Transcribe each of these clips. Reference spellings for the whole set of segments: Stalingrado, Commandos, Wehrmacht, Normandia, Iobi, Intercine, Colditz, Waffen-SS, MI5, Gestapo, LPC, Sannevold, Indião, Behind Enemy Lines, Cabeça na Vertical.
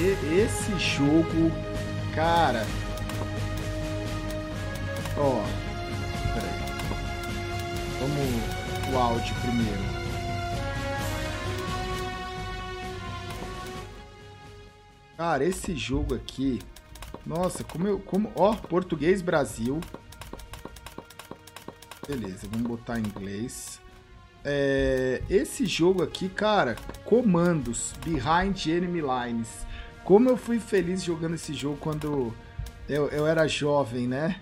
esse jogo, cara. Ó, peraí. Vamos o áudio primeiro. Cara, esse jogo aqui, nossa, ó, português Brasil. Beleza, vamos botar em inglês. É, esse jogo aqui, cara, Commandos, Behind Enemy Lines. Como eu fui feliz jogando esse jogo quando eu era jovem, né?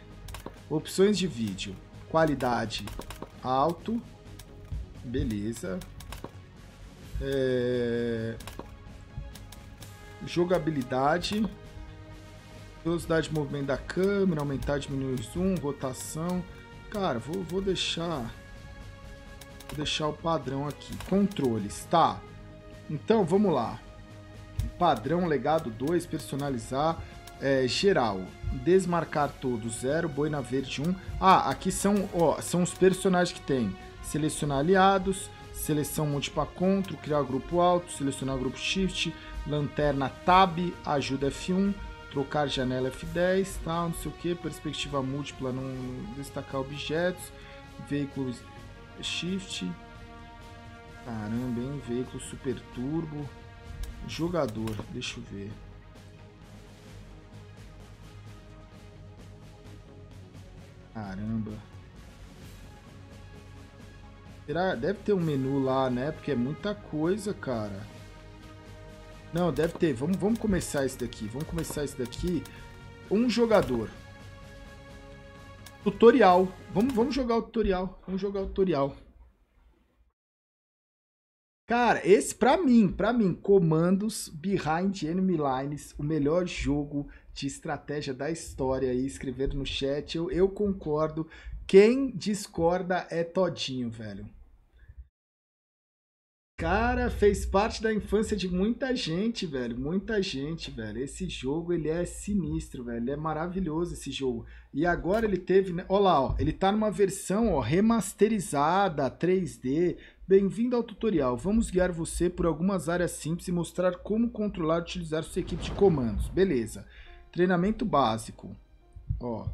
Opções de vídeo, qualidade alto, beleza. É... jogabilidade, velocidade de movimento da câmera, aumentar, diminuir o zoom, rotação. Cara, vou deixar o padrão aqui. Controles, tá? Então vamos lá. Padrão, legado 2, personalizar, geral, desmarcar todos, 0, boina verde 1. Ah, aqui são os personagens que tem. Selecionar aliados, seleção múltipla contra, criar grupo alto, selecionar grupo shift, lanterna tab, ajuda F1, trocar janela F10, tá, não sei o que, perspectiva múltipla, não destacar objetos, veículos shift, caramba, hein, veículo super turbo, jogador, deixa eu ver. Caramba. Deve ter um menu lá, né? Porque é muita coisa, cara. Não, deve ter. Vamos começar esse daqui. Vamos começar esse daqui. Um jogador. Tutorial. Vamos jogar o tutorial. Vamos jogar o tutorial. Cara, esse pra mim, Commandos Behind Enemy Lines, o melhor jogo de estratégia da história. E escrever no chat, eu concordo. Quem discorda é todinho, velho. Cara, fez parte da infância de muita gente, velho. Muita gente, velho. Esse jogo, ele é sinistro, velho. Ele é maravilhoso, esse jogo. E agora ele teve... Olha lá, ó. Ele tá numa versão, ó, remasterizada, 3D. Bem-vindo ao tutorial. Vamos guiar você por algumas áreas simples e mostrar como controlar e utilizar sua equipe de comandos. Beleza. Treinamento básico. Ó.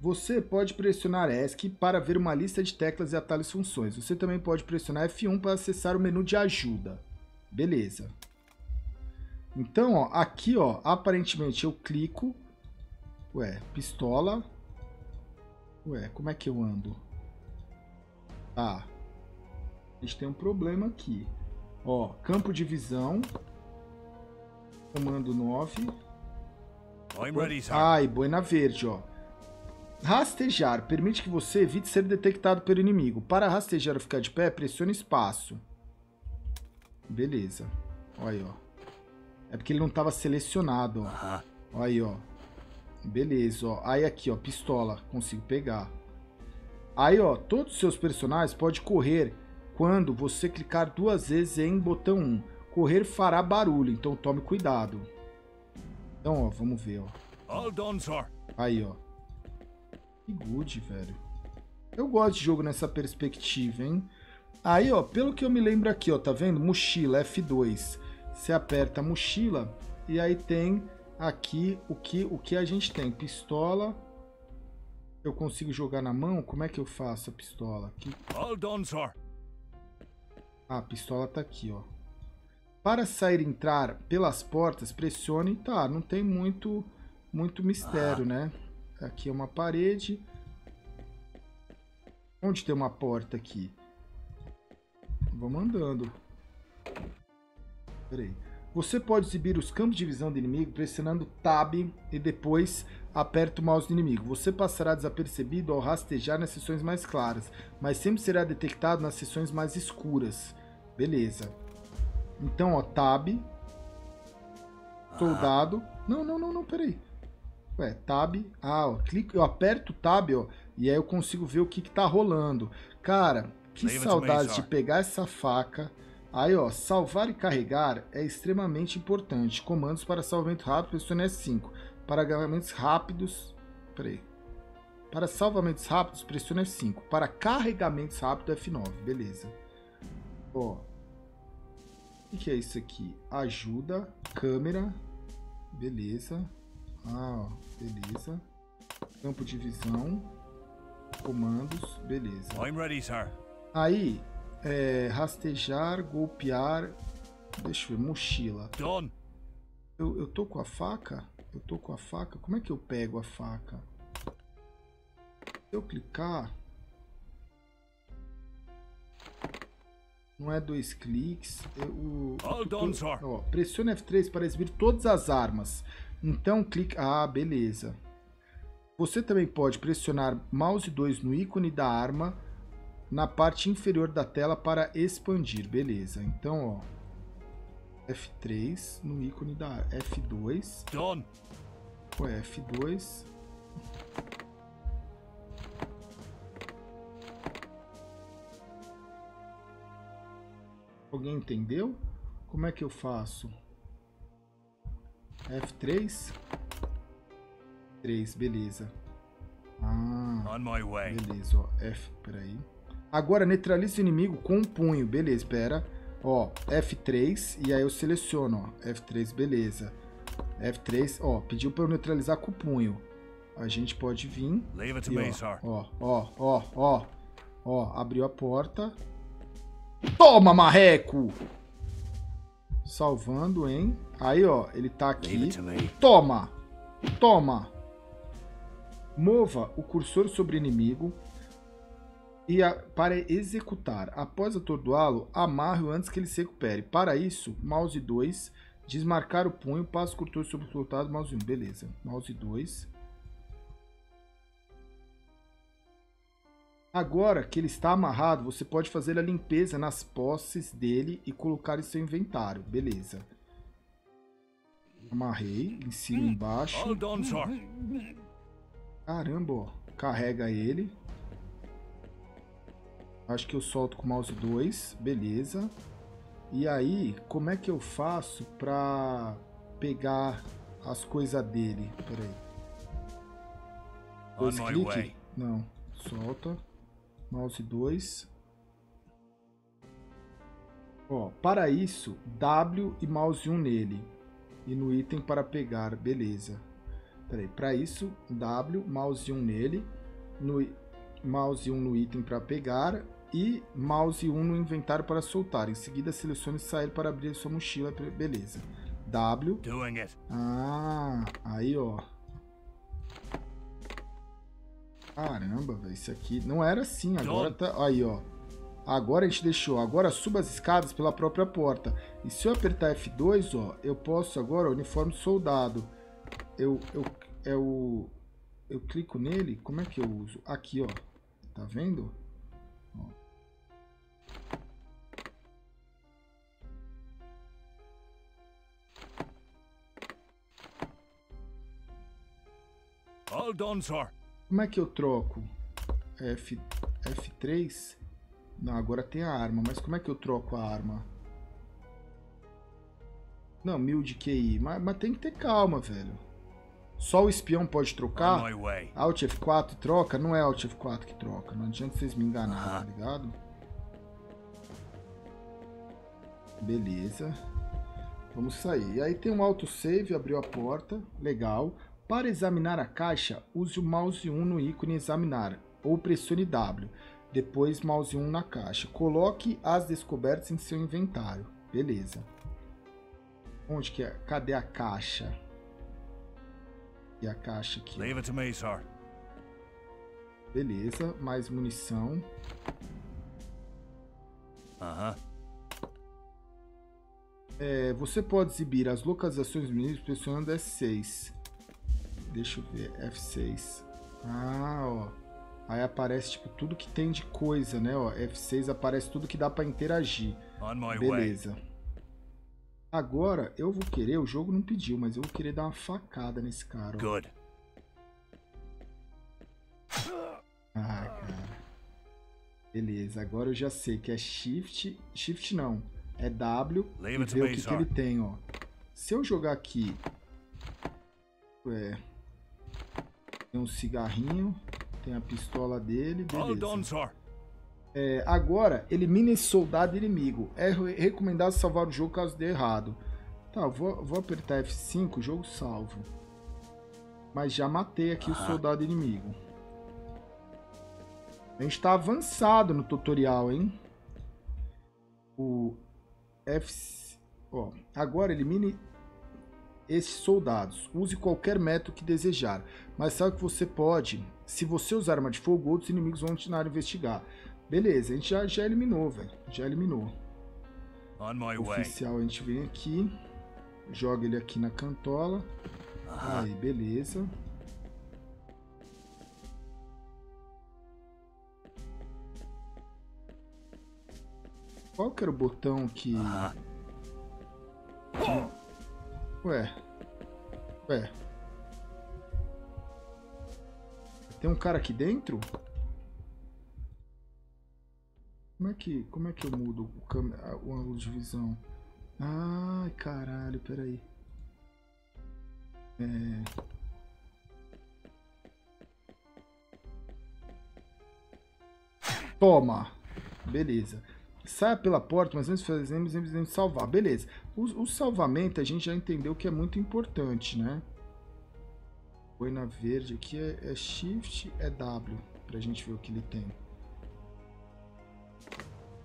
Você pode pressionar ESC para ver uma lista de teclas e atalhos funções. Você também pode pressionar F1 para acessar o menu de ajuda. Beleza. Então, ó, aqui, ó, aparentemente eu clico. Ué, pistola. Ué, como é que eu ando? Tá. A gente tem um problema aqui. Ó, campo de visão. Comando 9. Ai, boina verde, ó. Rastejar. Permite que você evite ser detectado pelo inimigo. Para rastejar ou ficar de pé, pressione espaço. Beleza. Olha aí, ó. É porque ele não estava selecionado, ó. Olha aí, ó. Beleza, ó. Aí aqui, ó. Pistola. Consigo pegar. Aí, ó. Todos os seus personagens podem correr quando você clicar 2 vezes em botão 1. Correr fará barulho, então tome cuidado. Então, ó. Vamos ver, ó. Aí, ó. Que good, velho. Eu gosto de jogo nessa perspectiva, hein? Aí, ó, pelo que eu me lembro aqui, ó, tá vendo? Mochila, F2. Você aperta a mochila e aí tem aqui o que a gente tem. Pistola. Eu consigo jogar na mão? Como é que eu faço a pistola? Aqui. Ah, a pistola tá aqui, ó. Para sair e entrar pelas portas, pressione. Tá, não tem muito mistério, né? Aqui é uma parede. Onde tem uma porta aqui? Vamos andando. Peraí. Você pode exibir os campos de visão do inimigo pressionando Tab e depois aperta o mouse do inimigo. Você passará desapercebido ao rastejar nas seções mais claras, mas sempre será detectado nas seções mais escuras. Beleza. Então, ó, Tab. Soldado. Não, peraí. Ué, Tab, ah, ó, clico, eu aperto o Tab, ó, e aí eu consigo ver o que tá rolando. Cara, que saudade de pegar essa faca. Aí, ó, salvar e carregar é extremamente importante. Comandos para salvamento rápido, pressione F5. Para agarramentos rápidos, peraí. Para salvamentos rápidos, pressione F5. Para carregamentos rápidos, F9, beleza. Ó. que é isso aqui? Ajuda, câmera, beleza. Ah, ó, beleza. Campo de visão, comandos, beleza. I'm ready, sir. Aí, rastejar, golpear, deixa eu ver, mochila. Done. Eu tô com a faca? Eu tô com a faca? Como é que eu pego a faca? Se eu clicar... Não é dois cliques. Ó, pressione F3 para exibir todas as armas. Então clique... Ah, beleza. Você também pode pressionar mouse 2 no ícone da arma na parte inferior da tela para expandir. Beleza. Então, ó. F3 no ícone da arma. F2. Done. Foi F2. Alguém entendeu? Como é que eu faço? F3? 3, beleza. Ah, beleza, ó. F, peraí. Agora, neutralize o inimigo com um punho. Beleza, pera. Ó, F3, e aí eu seleciono, ó. F3, beleza. F3, ó, pediu pra eu neutralizar com o punho. A gente pode vir. E, ó, ó, ó, ó, ó, abriu a porta. Toma, marreco! Salvando, hein? Aí, ó, ele tá aqui. Toma! Toma! Mova o cursor sobre o inimigo e para executar. Após atordoá-lo, amarre-o antes que ele se recupere. Para isso, mouse 2, desmarcar o punho, passa o cursor sobre o pilotado, mouse 1. Beleza, mouse 2. Agora que ele está amarrado, você pode fazer a limpeza nas posses dele e colocar em seu inventário. Beleza. Amarrei. Em cima e embaixo. Caramba, ó. Carrega ele. Acho que eu solto com o mouse 2. Beleza. E aí, como é que eu faço pra pegar as coisas dele? Pera aí. Dois cliques? Não. Solta. Mouse 2. Ó, para isso, W e mouse 1 nele. E no item para pegar, beleza. Peraí, para isso, W, mouse 1 nele. Mouse 1 no item para pegar. E mouse 1 no inventário para soltar. Em seguida, selecione sair para abrir sua mochila. Beleza. W. Ah, aí ó. Caramba, velho, isso aqui não era assim, agora tá... Aí, ó. Agora a gente deixou. Agora suba as escadas pela própria porta. E se eu apertar F2, ó, eu posso agora, ó, uniforme soldado. Eu clico nele, como é que eu uso? Aqui, ó. Tá vendo? Ó. All done, sir. Como é que eu troco? F3? Não, agora tem a arma, mas como é que eu troco a arma? Não, 1000 de QI, mas tem que ter calma, velho. Só o espião pode trocar? Alt F4 troca? Não é Alt F4 que troca, não adianta vocês me enganarem, tá ligado? Beleza. Vamos sair. E aí tem um autosave, abriu a porta, legal. Para examinar a caixa, use o mouse 1 no ícone examinar, ou pressione W, depois mouse 1 na caixa. Coloque as descobertas em seu inventário. Beleza. Onde que é? Cadê a caixa? E a caixa aqui. Leave it to me, sir. Beleza, mais munição. Você pode exibir as localizações dos pressionando F6. Deixa eu ver, F6. Ah, ó. Aí aparece, tipo, tudo que tem de coisa, né? Ó, F6 aparece tudo que dá pra interagir. Beleza. Agora, eu vou querer... O jogo não pediu, mas eu vou querer dar uma facada nesse cara, ó. Ah, cara. Beleza, agora eu já sei que é Shift... Shift não. É W e ver o que ele tem, ó. Se eu jogar aqui... Tem um cigarrinho, tem a pistola dele, beleza. Agora, elimine esse soldado inimigo. É recomendado salvar o jogo caso dê errado. Tá, vou apertar F5, jogo salvo. Mas já matei aqui o soldado inimigo. A gente tá avançado no tutorial, hein? O F... Ó, agora elimine esses soldados. Use qualquer método que desejar. Mas sabe que você pode... Se você usar arma de fogo, outros inimigos vão continuar a investigar. Beleza, a gente já eliminou, velho. Já eliminou. Oficial, a gente vem aqui. Joga ele aqui na cantola. Aí, beleza. Qual que era o botão que... Ué. Tem um cara aqui dentro? Como é que eu mudo o ângulo de visão? Ai, caralho, peraí. Toma! Beleza. Saia pela porta, mas antes fazemos salvar. Beleza. O salvamento a gente já entendeu que é muito importante, né? Põe na verde aqui, é Shift, é W, pra gente ver o que ele tem.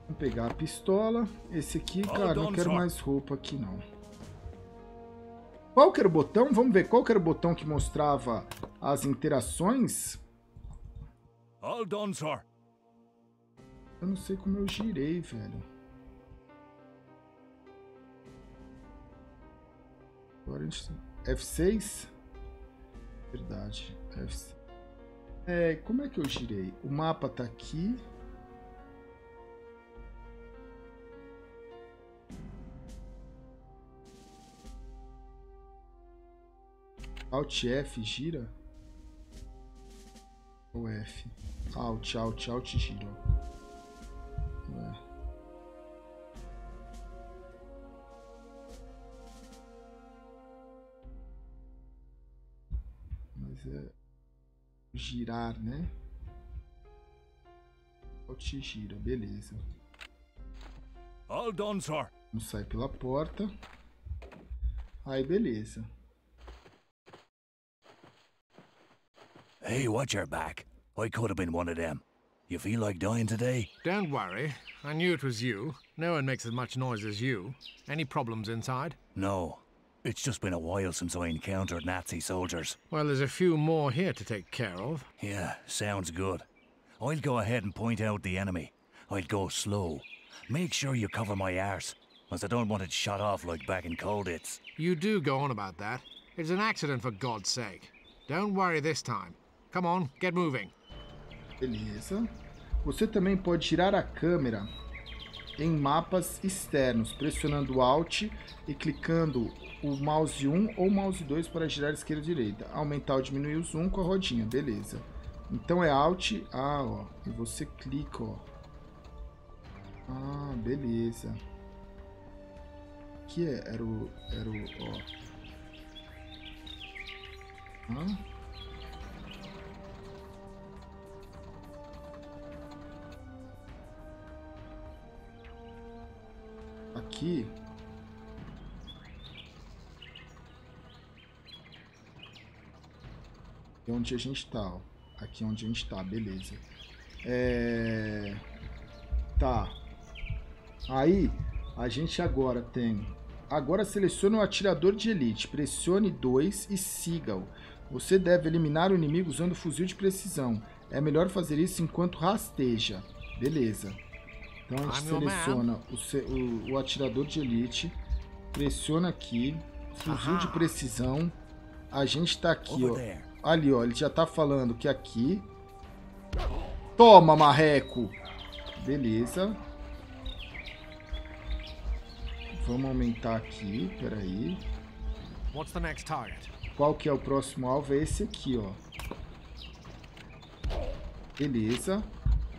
Vamos pegar a pistola. Esse aqui, cara, não quero mais roupa aqui, não. Qual que era o botão? Vamos ver qual que era o botão que mostrava as interações. Eu não sei como eu girei, velho. Agora a gente... F6? Verdade. F6. Como é que eu girei? O mapa tá aqui. Alt F gira? Ou F? Alt gira. Mas é girar, né? Alt gira, beleza. Vamos sair pela porta. Aí, beleza. Hey, watch your back. I could have been one of them. You feel like dying today? Don't worry. I knew it was you. No one makes as much noise as you. Any problems inside? No. It's just been a while since I encountered Nazi soldiers. Well, there's a few more here to take care of. Yeah, sounds good. I'll go ahead and point out the enemy. I'll go slow. Make sure you cover my arse, as I don't want it shot off like back in Colditz. You do go on about that. It's an accident, for God's sake. Don't worry this time. Come on, get moving. Beleza. Você também pode girar a câmera em mapas externos, pressionando Alt e clicando o mouse 1 ou mouse 2 para girar esquerda e direita. Aumentar ou diminuir o zoom com a rodinha, beleza. Então é Alt, ó, e você clica, ó. Ah, beleza. Aqui era o, ó. Aqui é onde a gente tá, ó. Aqui é onde a gente tá, beleza. Tá. Aí a gente agora tem... Agora selecione o atirador de elite, pressione 2 e siga-o. Você deve eliminar o inimigo usando fuzil de precisão. É melhor fazer isso enquanto rasteja. Beleza. Então a gente seleciona o atirador de elite, pressiona aqui, fuzil de precisão. A gente tá aqui, ó. Ali, ó, ele já tá falando que aqui... Toma, marreco! Beleza. Vamos aumentar aqui, peraí. Qual que é o próximo alvo? É esse aqui, ó. Beleza.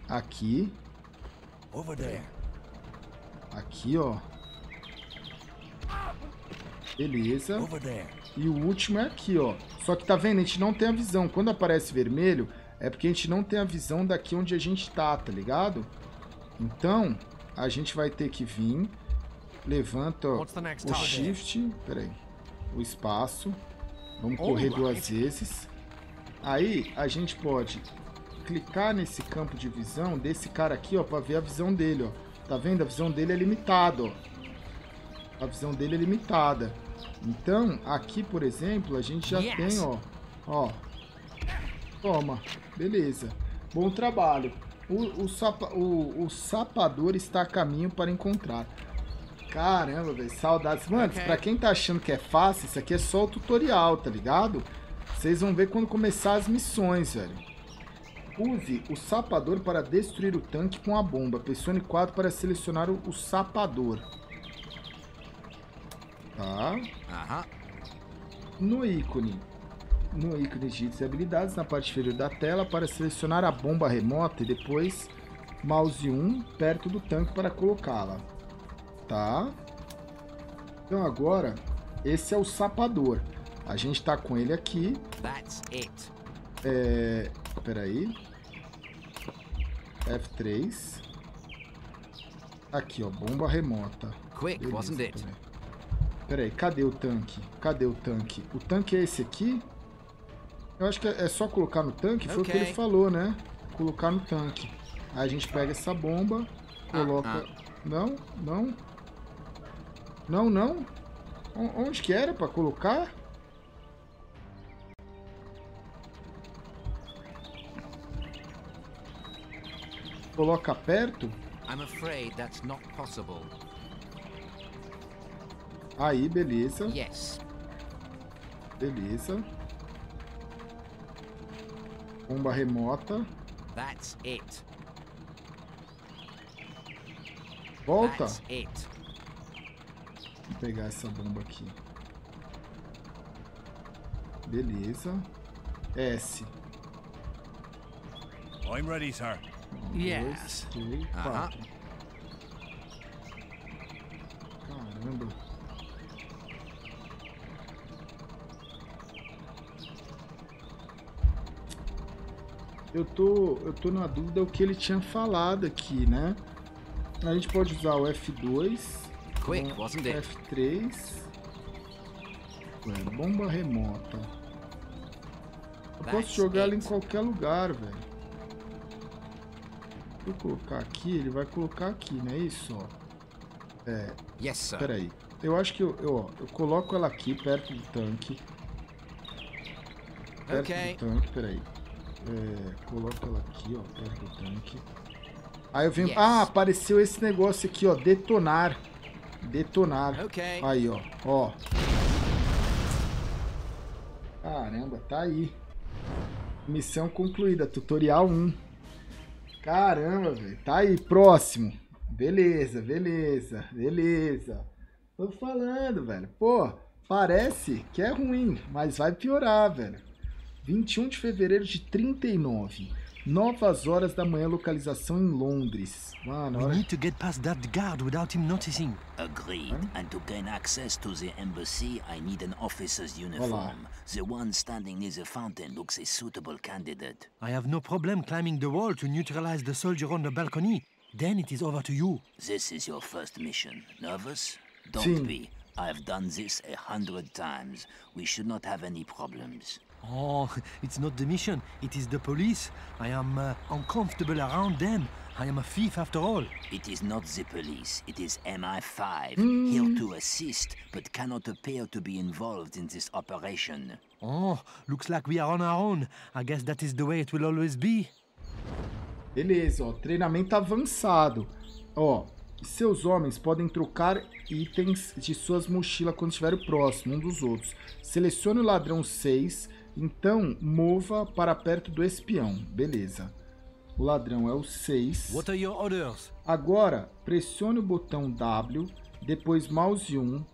Aqui. Aqui, ó. Beleza. E o último é aqui, ó. Só que tá vendo? A gente não tem a visão. Quando aparece vermelho, é porque a gente não tem a visão daqui onde a gente tá, tá ligado? Então, a gente vai ter que vir, levanta o shift, peraí, o espaço, vamos correr duas vezes. Aí a gente pode clicar nesse campo de visão desse cara aqui, ó, para ver a visão dele, ó. Tá vendo? A visão dele é limitada, ó. A visão dele é limitada. Então, aqui, por exemplo, a gente já tem, ó, toma, beleza. Bom trabalho. O sapador está a caminho para encontrar. Caramba, velho, saudades. Mano, pra quem tá achando que é fácil, isso aqui é só o tutorial, tá ligado? Vocês vão ver quando começar as missões, velho. Use o sapador para destruir o tanque com a bomba. Pressione 4 para selecionar o sapador. Tá. No ícone de habilidades, na parte inferior da tela, para selecionar a bomba remota e depois mouse 1 perto do tanque para colocá-la. Tá. Então agora, esse é o sapador. A gente tá com ele aqui. Peraí. F3. Aqui, ó. Bomba remota. Peraí, cadê o tanque? Cadê o tanque? O tanque é esse aqui? Eu acho que é só colocar no tanque. Foi o que ele falou, né? Colocar no tanque. Aí a gente pega essa bomba, coloca... Não. Onde que era pra colocar? Coloca perto? I'm afraid that's not possible. Aí, beleza. Yes. Beleza. Bomba remota. That's it. Volta. That's it. Vou pegar essa bomba aqui. Beleza. S. I'm ready, sir. 1, 2, 3, 4. Caramba. Eu tô na dúvida o que ele tinha falado aqui, né? A gente pode usar o F2, F3, bomba remota. Eu posso jogar ela em qualquer lugar, velho. Vou colocar aqui, ele vai colocar aqui, não é isso? Ó. Espera aí. Eu acho que eu coloco ela aqui perto do tanque. Perto do tanque, peraí. Coloco ela aqui, ó, perto do tanque. Aí eu venho. Ah, apareceu esse negócio aqui, ó, detonar. Detonar. Aí, ó. Caramba, tá aí. Missão concluída, tutorial 1. Caramba, velho. Tá aí, próximo. Beleza. Tô falando, velho. Pô, parece que é ruim, mas vai piorar, velho. 21 de fevereiro de 39. 9 horas da manhã, localização em Londres. Mano, olha. Olha. Oh, it's not the mission, it is the police. I am uncomfortable around them. I am a thief after all. It is not the police, it is MI5, here to assist, but cannot appear to be involved in this operation. Oh, looks like we are on our own. I guess that is the way it will always be. Beleza, ó, treinamento avançado. Ó, seus homens podem trocar itens de suas mochilas quando estiver próximo um dos outros. Selecione o ladrão 6... Então, mova para perto do espião. Beleza. O ladrão é o 6. Agora, pressione o botão W, depois mouse 1,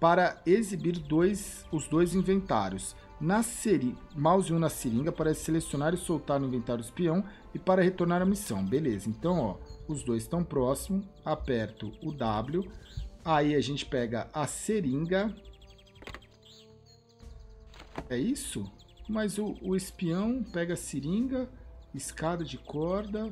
para exibir os dois inventários. Mouse 1 na seringa para selecionar e soltar no inventário do espião e para retornar à missão. Beleza. Então, ó, os dois estão próximos. Aperto o W. Aí a gente pega a seringa... É isso? Mas o espião pega a seringa, escada de corda,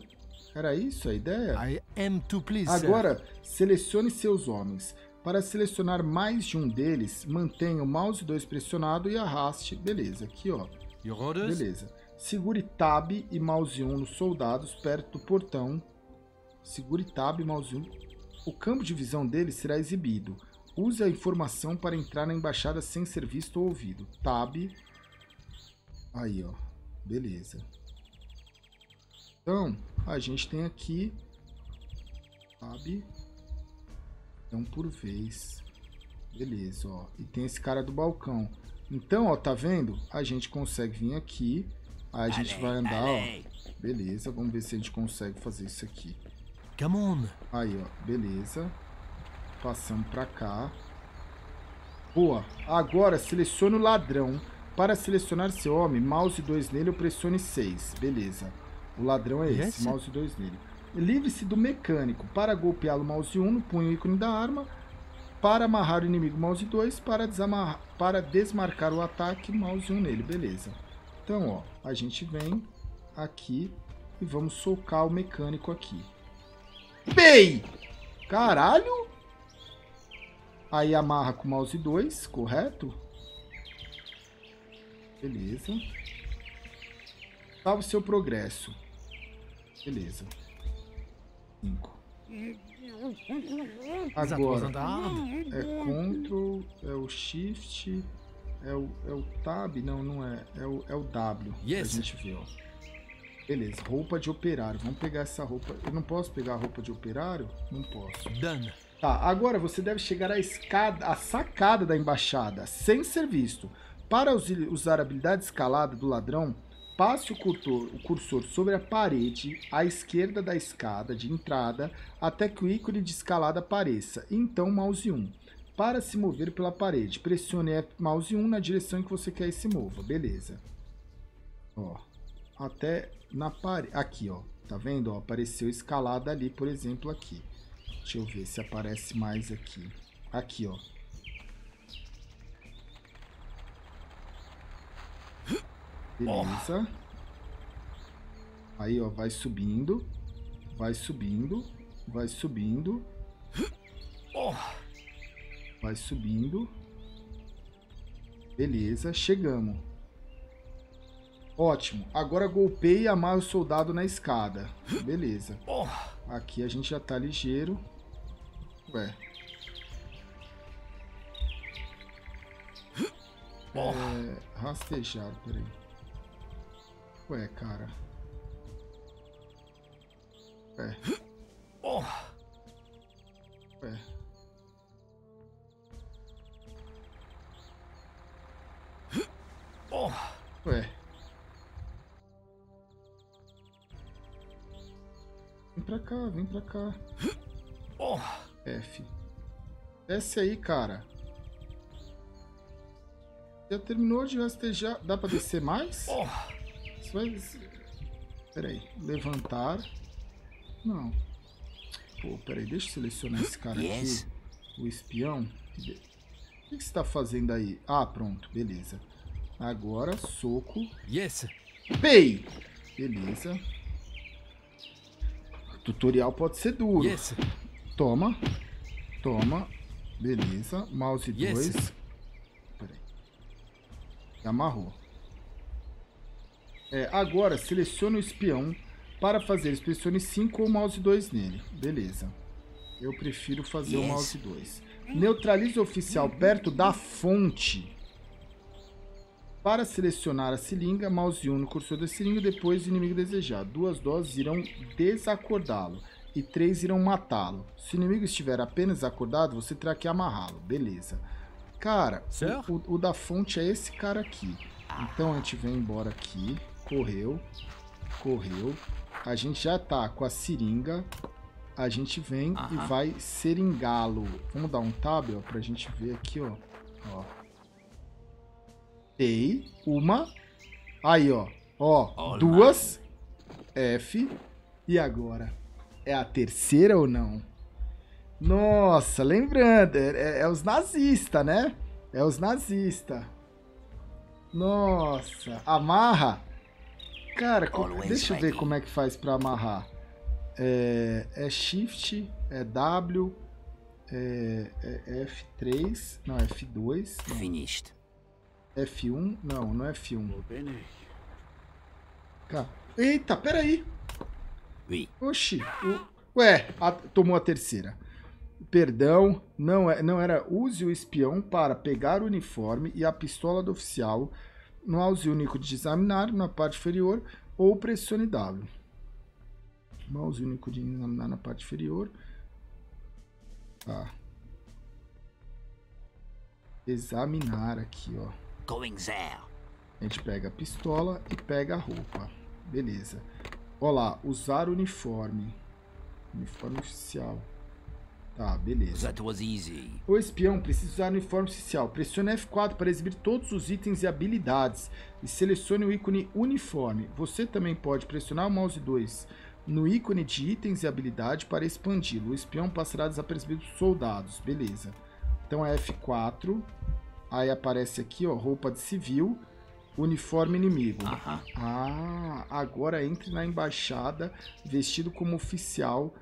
Era isso a ideia? I am to please. Agora, selecione seus homens. Para selecionar mais de um deles, mantenha o mouse 2 pressionado e arraste. Beleza, aqui ó. Your orders? Beleza. Segure Tab e mouse 1 nos soldados perto do portão. Segure Tab e mouse 1. O campo de visão deles será exibido. Use a informação para entrar na embaixada sem ser visto ou ouvido. Tab. Aí, ó. Beleza. Então, a gente tem aqui... Tab. Então, por vez. Beleza, ó. E tem esse cara do balcão. Então, ó, tá vendo? A gente consegue vir aqui. Aí a gente vai andar, ó. Beleza, vamos ver se a gente consegue fazer isso aqui. Come on. Aí, ó. Beleza. Passamos pra cá. Boa. Agora, selecione o ladrão. Para selecionar seu homem, mouse 2 nele ou pressione 6. Beleza. O ladrão é esse, mouse 2 nele. Livre-se do mecânico. Para golpeá-lo, mouse 1, punha o ícone da arma. Para amarrar o inimigo, mouse 2. Para desmarcar o ataque, mouse 1 nele. Beleza. Então, ó, a gente vem aqui e vamos socar o mecânico aqui. Bem! Caralho! Aí amarra com o mouse 2, correto? Beleza. Salve seu progresso. Beleza. 5. Agora é Ctrl, é o Shift, é o Tab, não, não é, é o W. Yes. A gente vê, ó. Beleza, roupa de operário. Vamos pegar essa roupa. Eu não posso pegar a roupa de operário? Não posso. Done. Tá, agora você deve chegar à escada, à sacada da embaixada, sem ser visto. Para usar a habilidade escalada do ladrão, passe o cursor sobre a parede à esquerda da escada de entrada até que o ícone de escalada apareça. Então, mouse 1. Para se mover pela parede, pressione mouse 1 na direção em que você quer que se mova. Beleza. Ó, até na parede. Aqui, ó. Tá vendo? Ó, apareceu escalada ali, por exemplo, aqui. Deixa eu ver se aparece mais aqui. Aqui, ó. Beleza. Aí, ó, vai subindo. Vai subindo. Vai subindo. Vai subindo. Beleza, chegamos. Ótimo. Agora golpeie e amarre o soldado na escada. Beleza. Aqui a gente já tá ligeiro. Ué. É, rastejar, peraí. Ué, cara. Ué. Ué. Ué. Vem pra cá, vem pra cá. F. Desce aí, cara. Já terminou de rastejar. Dá pra descer mais? Peraí, levantar. Não. Pô, peraí, deixa eu selecionar esse cara aqui. O espião. O que que você tá fazendo aí? Ah, pronto, beleza. Agora, soco. Pei! Beleza. O tutorial pode ser duro. Toma. Toma. Beleza. Mouse 2. Peraí. Amarrou. É, agora, selecione o espião. Para fazer, pressione 5 ou mouse 2 nele. Beleza. Eu prefiro fazer o mouse 2. Neutralize o oficial perto da fonte. Para selecionar a seringa, mouse 1 no cursor da seringa, depois do inimigo desejado. 2 doses irão desacordá-lo e 3 irão matá-lo. Se o inimigo estiver apenas acordado, você terá que amarrá-lo. Beleza. Cara, o da fonte é esse cara aqui. Então a gente vem embora aqui. Correu, correu. A gente já tá com a seringa. A gente vem e vai seringá-lo. Vamos dar um tab, ó, pra gente ver aqui, ó. Ó. Dei uma. Aí, ó. Ó, duas. F. E agora? É a terceira ou não? Nossa, lembrando, é os nazistas, né? É os nazistas. Nossa, amarra. Cara, deixa eu ver como é que faz pra amarrar. é Shift, é W, é F3, não, é F2. Não. Finished. F1, não, não é F1. Tá. Eita, peraí. Oxi. Ué, tomou a terceira. Perdão, não era. Use o espião para pegar o uniforme e a pistola do oficial no alvo único de examinar na parte inferior ou pressione W. Mouse único de examinar na parte inferior. Tá. Examinar aqui, ó. A gente pega a pistola e pega a roupa. Beleza. Ó lá, usar o uniforme. Uniforme oficial. Tá, beleza. O espião precisa usar o uniforme oficial. Pressione F4 para exibir todos os itens e habilidades. E selecione o ícone uniforme. Você também pode pressionar o mouse 2 no ícone de itens e habilidade para expandi-lo. O espião passará desapercebido dos soldados. Beleza. Então é F4. Aí aparece aqui, ó, roupa de civil. Uniforme inimigo. Uh-huh. Ah, agora entre na embaixada vestido como oficial.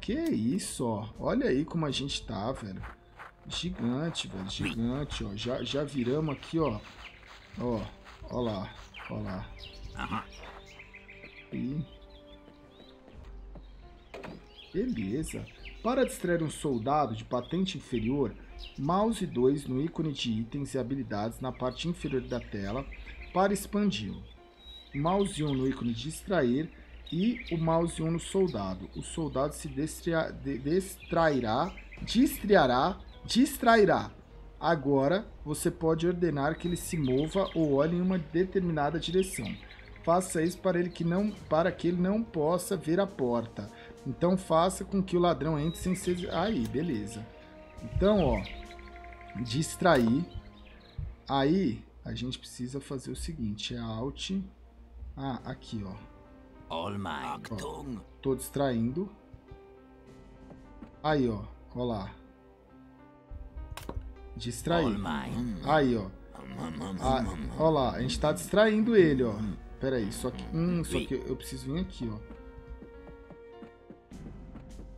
Que é isso, ó. Olha aí como a gente tá, velho. Gigante, velho. Gigante, ó. Já viramos aqui, ó. Ó. Ó lá. Ó lá. E... beleza. Para distrair um soldado de patente inferior, mouse 2 no ícone de itens e habilidades na parte inferior da tela para expandi-lo. Mouse 1 no ícone de distrair e o mouse 1 no soldado. O soldado se distrairá. Agora você pode ordenar que ele se mova ou olhe em uma determinada direção. Faça isso para que ele não possa ver a porta. Então faça com que o ladrão entre sem ser... aí, beleza. Então, ó, distrair. Aí a gente precisa fazer o seguinte, é Alt. Ah, aqui, ó. Ó, tô distraindo. Aí, ó, ó lá. Distrair. Aí, ó. Ah, ó lá, a gente tá distraindo ele, ó. Pera aí, só que eu preciso vir aqui, ó.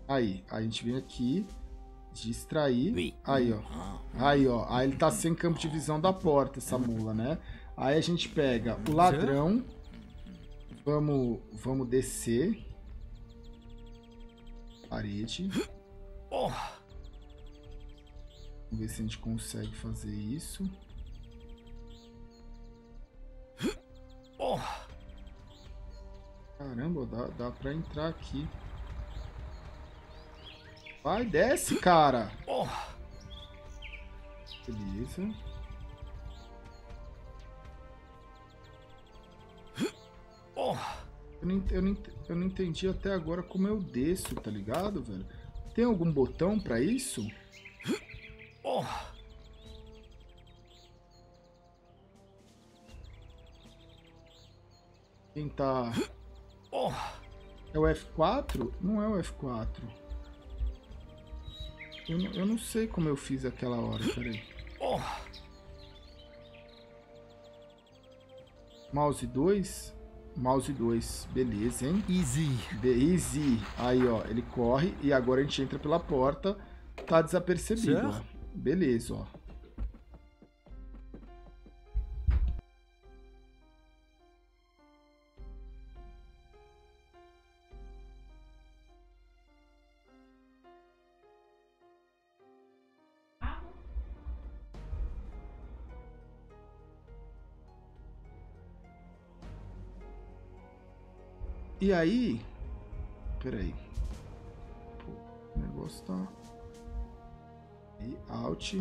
Aí, a gente vem aqui. Distrair. Aí, ó. Aí, ó. Aí ele tá sem campo de visão da porta, essa mula, né? Aí a gente pega o ladrão. Vamos descer. Parede. Vamos ver se a gente consegue fazer isso. Caramba, dá pra entrar aqui. Vai, desce, cara. Beleza. Eu não entendi até agora como eu desço, tá ligado, velho? Tem algum botão pra isso? Tentar... é o F4? Não é o F4. Eu não sei como eu fiz aquela hora, peraí. Mouse 2? Mouse 2, beleza, hein? Easy. Easy. Aí, ó, ele corre e agora a gente entra pela porta. Tá desapercebido, ó. Beleza, ó. E aí, peraí, o negócio tá, e Alt,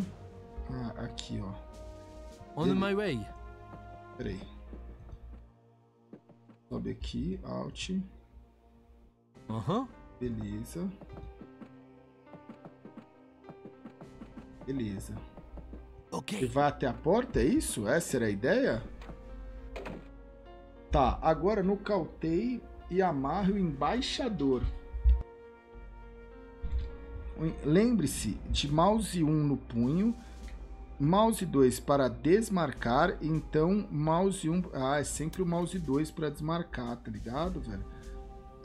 ah, aqui, ó, on my way, peraí, sobe aqui, Alt, beleza, beleza, ok, e vai até a porta, é isso? Essa era a ideia? Tá, agora nocautei e amarre o embaixador. Lembre-se de mouse 1 no punho, mouse 2 para desmarcar, então mouse 1... Ah, é sempre o mouse 2 para desmarcar, tá ligado, velho?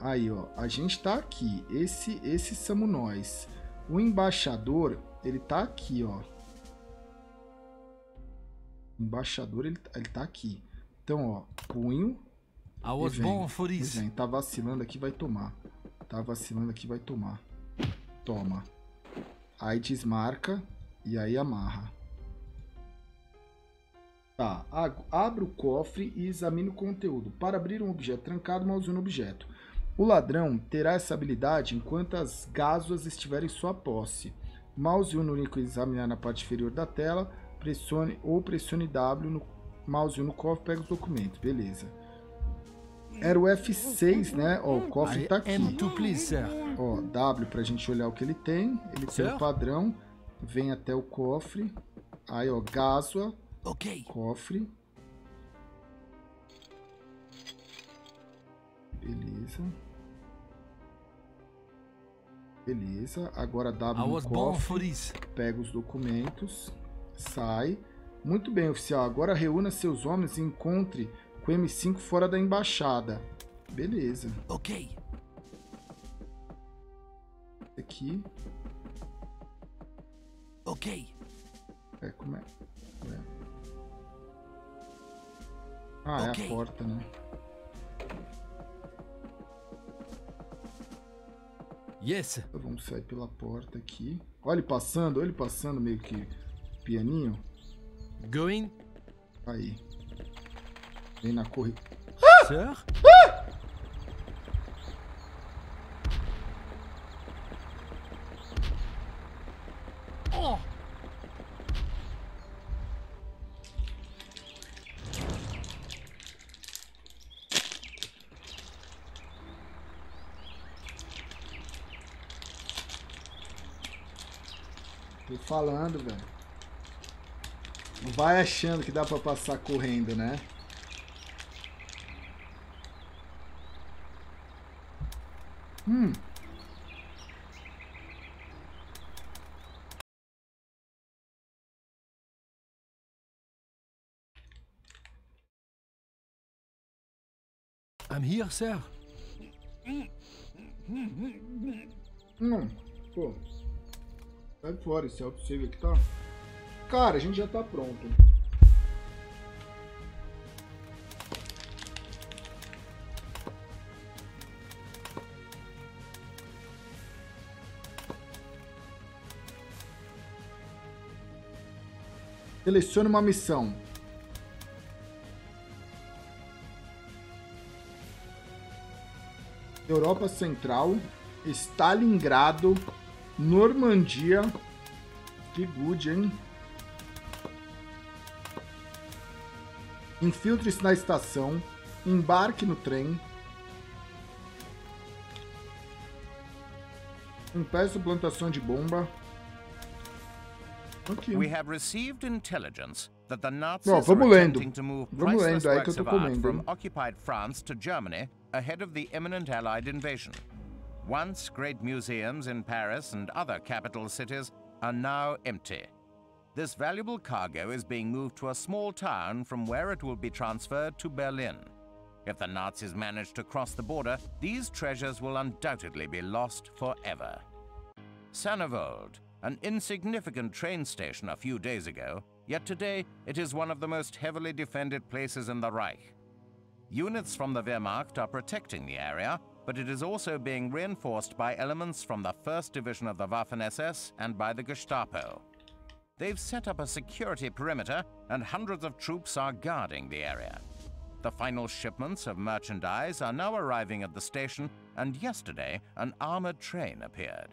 Aí, ó, a gente tá aqui. Esse somos nós. O embaixador, ele tá aqui, ó. O embaixador, ele tá aqui. Então, ó, punho. Vem, tá vacilando aqui, vai tomar. Tá vacilando aqui, vai tomar. Toma. Aí desmarca e aí amarra. Tá, abre o cofre e examine o conteúdo. Para abrir um objeto trancado, mouse no objeto. O ladrão terá essa habilidade enquanto as gasuas estiverem em sua posse. Mouse no único examinar na parte inferior da tela, pressione W no mouse no cofre, pega os documentos, beleza. Era o F6, né? Ó, o cofre tá aqui. Ó, W pra gente olhar o que ele tem. Ele tem o padrão. Vem até o cofre. Aí, ó, gasua. Cofre. Beleza. Beleza. Agora W no cofre. Pega os documentos. Sai. Muito bem, oficial. Agora reúna seus homens e encontre com o M5 fora da embaixada. Beleza. Ok. Aqui. Ok. É, como é? Ah, é a porta, né? Yes. Então, vamos sair pela porta aqui. Olha ele passando meio que pianinho. Going. Aí. Vem na corrida. Ah! Ah! Tô falando, velho. Não vai achando que dá pra passar correndo, né? I'm here, sir. Pô. Sai fora esse autosave aqui, tá? Cara, a gente já tá pronto. Selecione uma missão. Europa Central, Stalingrado, Normandia. Que good, hein? Infiltre-se na estação. Embarque no trem. Impeça plantação de bomba. Okay. We have received intelligence that the Nazis are attempting to move priceless works of art from occupied France to Germany ahead of the imminent Allied invasion. Once great museums in Paris and other capital cities are now empty. This valuable cargo is being moved to a small town from where it will be transferred to Berlin. If the Nazis manage to cross the border, these treasures will undoubtedly be lost forever. Sannevold, an insignificant train station a few days ago, yet today it is one of the most heavily defended places in the Reich. Units from the Wehrmacht are protecting the area, but it is also being reinforced by elements from the 1st Division of the Waffen-SS and by the Gestapo. They've set up a security perimeter and hundreds of troops are guarding the area. The final shipments of merchandise are now arriving at the station, and yesterday an armored train appeared.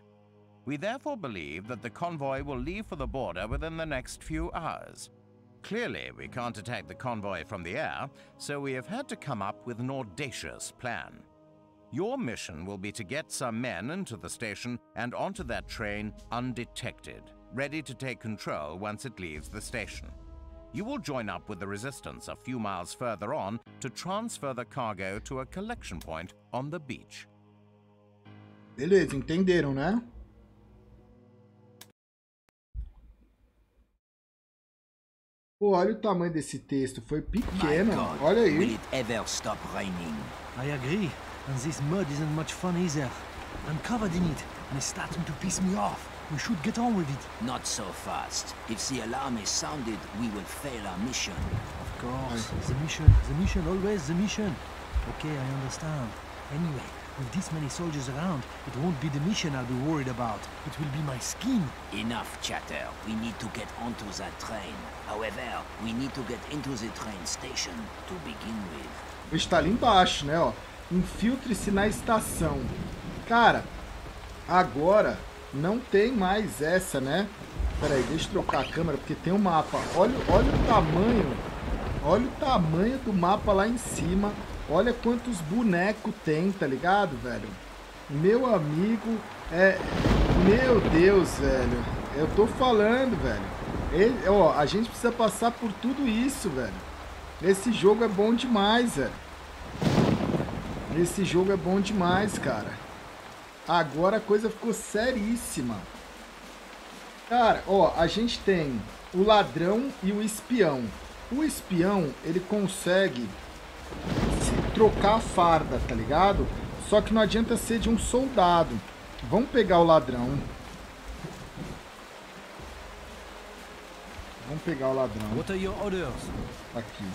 We therefore believe that the convoy will leave for the border within the next few hours. Clearly, we can't attack the convoy from the air, so we have had to come up with an audacious plan. Your mission will be to get some men into the station and onto that train undetected, ready to take control once it leaves the station. You will join up with the resistance a few miles further on to transfer the cargo to a collection point on the beach. Beleza, entenderam, né? Pô, olha o tamanho desse texto, foi pequeno. Olha aí. Will it ever stop raining? I agree. And this mud isn't much fun either. I'm covered in it, and it's starting to piss me off. We should get on with it. Not so fast. If the alarm is sounded, we will fail our mission. Of course. The mission, always the mission. Okay, I understand. Anyway, with this many soldiers around, it won't be the mission I'll be worried about. It will be my skin. Enough chatter. We need to get onto that train. However, we need to get into the train station to begin with. Está ali embaixo, né, ó. Infiltre-se na estação. Cara, agora não tem mais essa, né? Pera aí, deixa eu trocar a câmera, porque tem um mapa. Olha o tamanho. Olha o tamanho do mapa lá em cima. Olha quantos bonecos tem, tá ligado, velho? Meu amigo, é... Meu Deus, velho. Eu tô falando, velho. Ele, ó, a gente precisa passar por tudo isso, velho. Esse jogo é bom demais, velho. Esse jogo é bom demais, cara. Agora a coisa ficou seríssima. Cara, ó, a gente tem o ladrão e o espião. O espião, ele consegue se trocar a farda, tá ligado? Só que não adianta ser de um soldado. Vamos pegar o ladrão. Vamos pegar o ladrão. Aqui.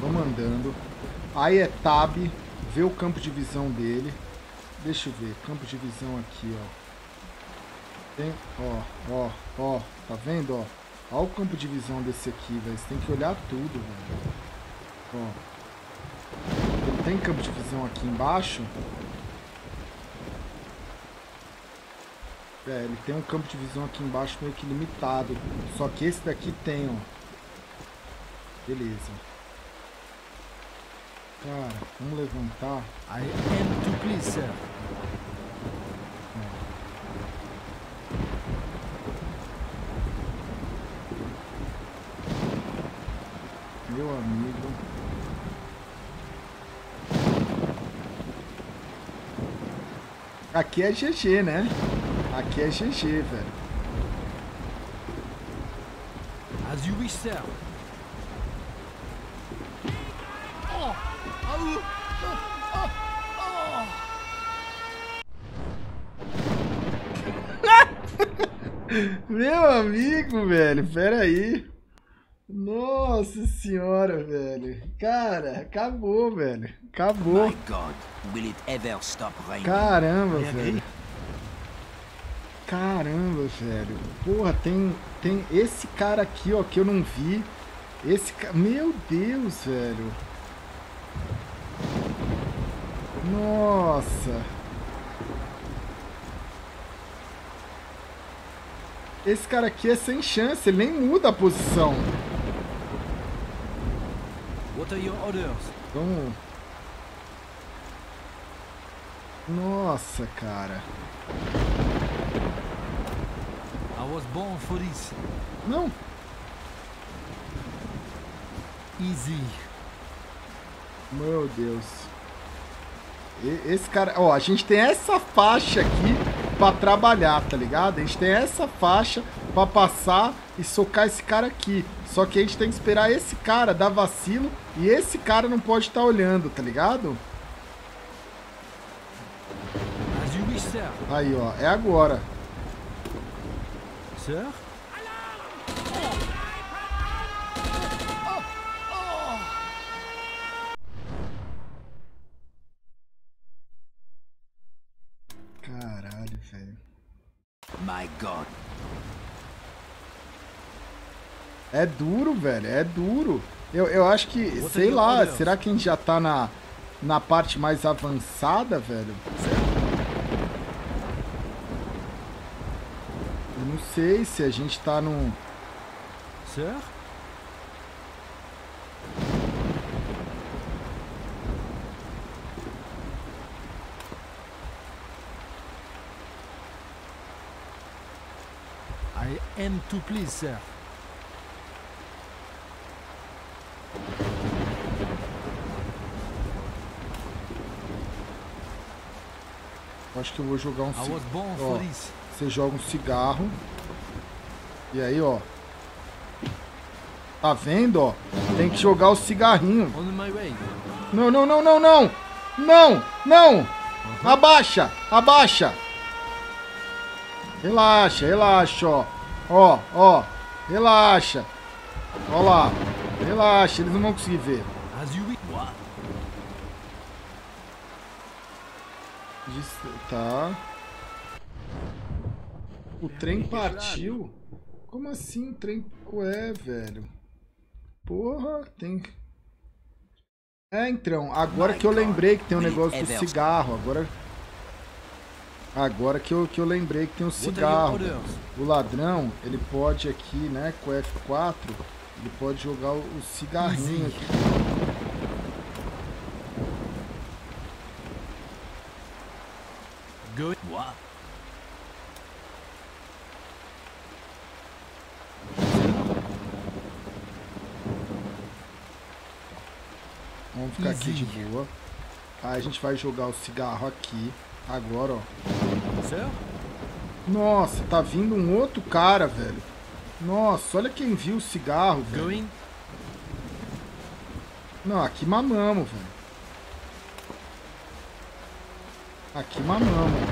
Vamos andando. Aí é tab, vê o campo de visão dele. Deixa eu ver, campo de visão aqui, ó. Tem, ó, tá vendo, ó? Olha o campo de visão desse aqui, velho. Você tem que olhar tudo, velho. Ó. Ele tem campo de visão aqui embaixo? É, ele tem um campo de visão aqui embaixo meio que limitado. Só que esse daqui tem, ó. Beleza. Cara, vamos levantar. I am to please, sir. Meu amigo. Aqui é GG, né? Aqui é GG, velho. As you wish, sir. Meu amigo, velho, pera aí. Nossa senhora, velho. Cara, acabou, velho. Acabou. Caramba, velho. Caramba, velho. Porra, tem esse cara aqui, ó, que eu não vi. Esse cara... Meu Deus, velho. Nossa. Esse cara aqui é sem chance, ele nem muda a posição. Vamos. Nossa, cara. I was born for this. Não. Easy. Meu Deus. Esse cara... Ó, a gente tem essa faixa aqui pra trabalhar, tá ligado? A gente tem essa faixa pra passar e socar esse cara aqui. Só que a gente tem que esperar esse cara dar vacilo e esse cara não pode estar olhando, tá ligado? Aí, ó. É agora. Sir? My God. É duro, velho, é duro. Eu acho que, sei lá, será que a gente já tá na parte mais avançada, velho? Eu não sei se a gente tá num... Sir? M to please, sir. Acho que eu vou jogar um cigarro. Você joga um cigarro. E aí, ó. Tá vendo, ó? Tem que jogar o cigarrinho. Não, não, não, não, não! Não, não. Abaixa, abaixa. Relaxa, relaxa, ó. Ó, ó. Relaxa. Ó lá. Relaxa, eles não vão conseguir ver. Tá. O trem partiu? Como assim o trem... Ué, velho. Porra, tem... É, então, agora que eu lembrei que tem um negócio do cigarro, agora... Agora que eu lembrei que tem um cigarro. O ladrão, ele pode aqui, né, com F4, ele pode jogar o cigarrinho aqui. Good. Vamos ficar aqui de boa. Aí a gente vai jogar o cigarro aqui. Agora, ó. Nossa, tá vindo um outro cara, velho. Nossa, olha quem viu o cigarro, velho. Não, aqui mamamos, velho. Aqui mamamos.